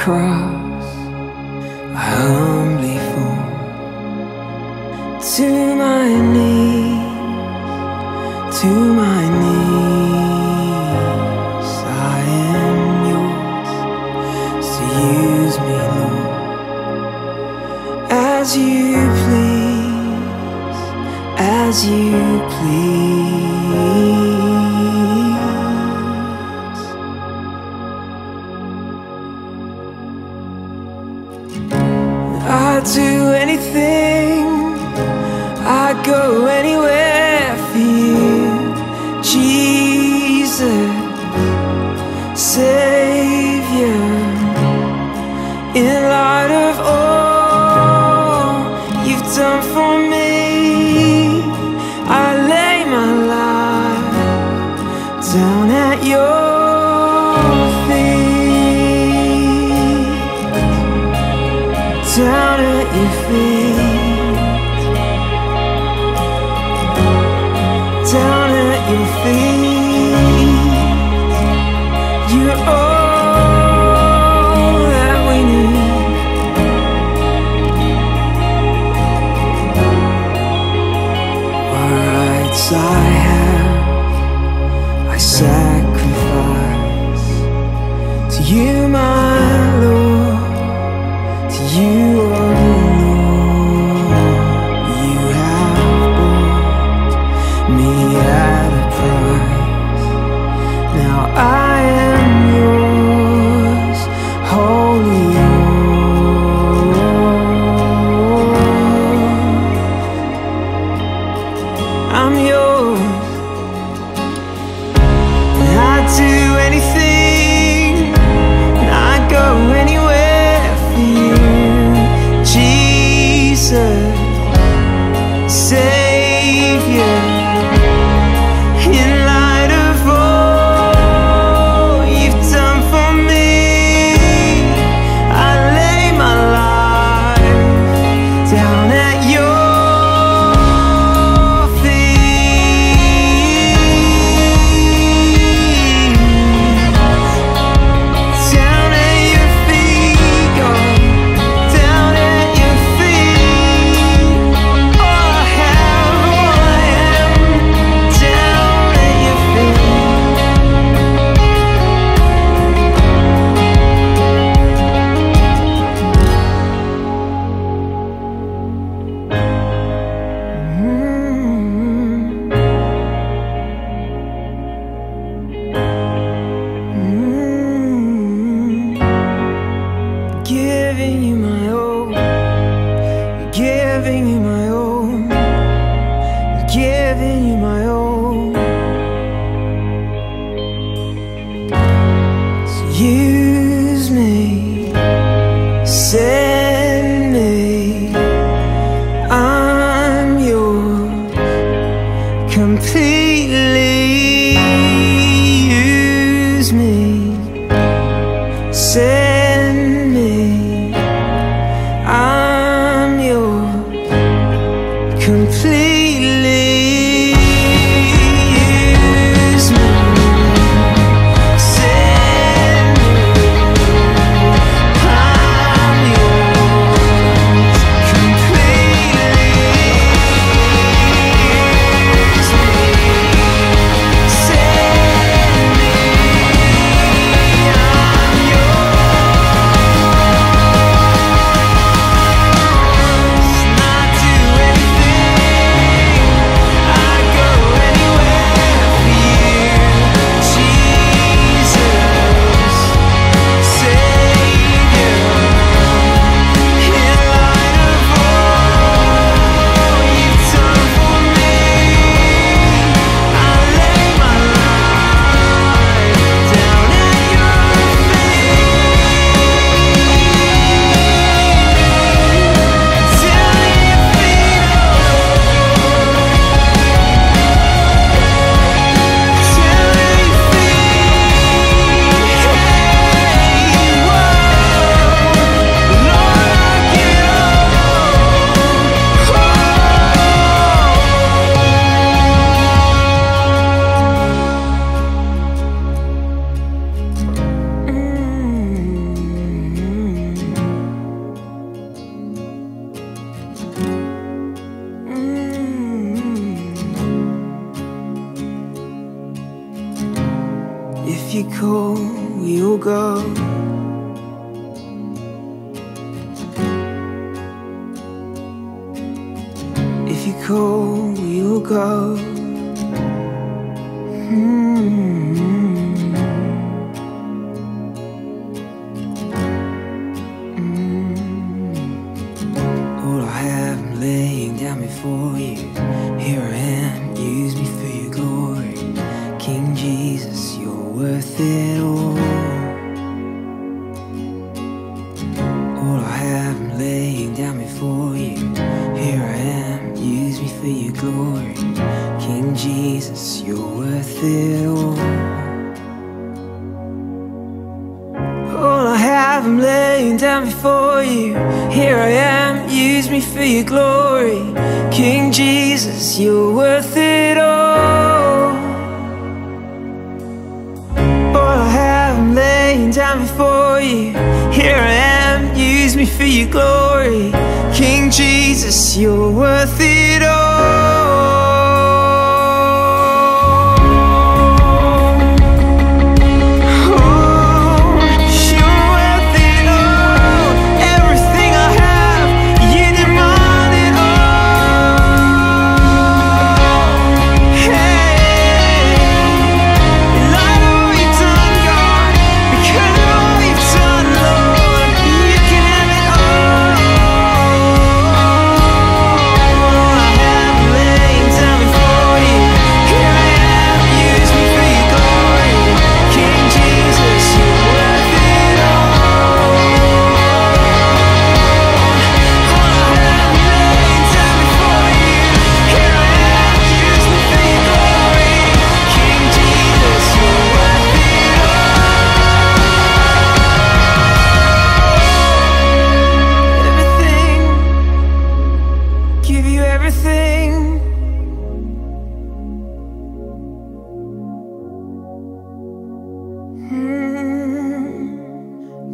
cross I humbly fall to my knees, to my knees. I am yours, so use me, Lord, as you please, as you please. I'd do anything, I'd go anywhere for you, Jesus, Savior. In light of all you've done for me, I lay my life down at your down at your feet, down at your feet. You're all that we need. What rights I have, I sacrifice to you, my Lord. You are Lord, you have bought me at a price. Now I am yours, wholly yours. I'm yours, and I'd do anything, and I'd go anywhere. Savior, in light of all you've done for me, I lay my life down at your feet, down at your feet, God, down at your feet. Giving you my all, giving you my all, giving you my all. So use me, send me, I'm yours completely. Use me, send me. cool you'll go. If you cool, you'll go. All I have, I'm laying down before you. Here I am, use me for your glory. King Jesus, you're worth it all. All I have, I'm laying down before you. Here I am, use me for your glory. King Jesus, you're worth it all. All I have, I'm laying down before you. Here I am, use me for your glory. King Jesus, you're worth it all. All I have, I'm laying down before you. Here I am, use me for your glory. King Jesus, you're worth it all.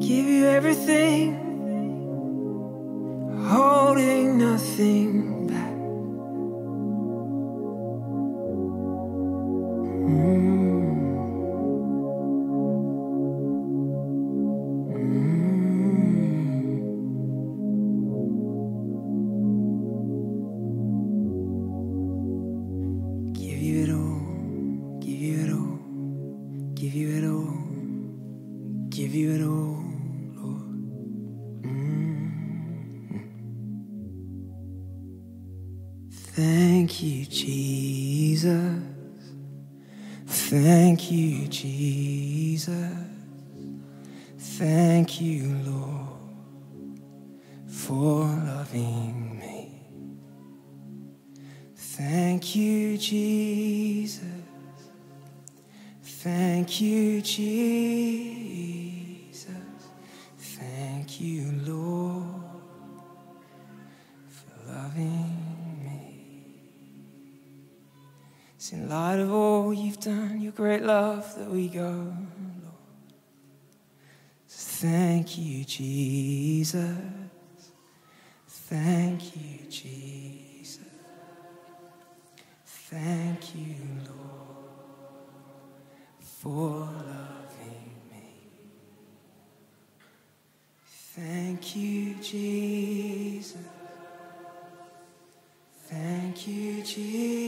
Give you everything, holding nothing back. Give you it all, give you it all, give you it all, give you it all. Thank you, Jesus. Thank you, Jesus. Thank you, Lord, for loving me. Thank you, Jesus. Thank you, Jesus. Thank you, Lord, for loving me. It's in light of all you've done, your great love, that we go, Lord. So thank you, Jesus. Thank you, Jesus. Thank you, Lord, for loving me. Thank you, Jesus. Thank you, Jesus.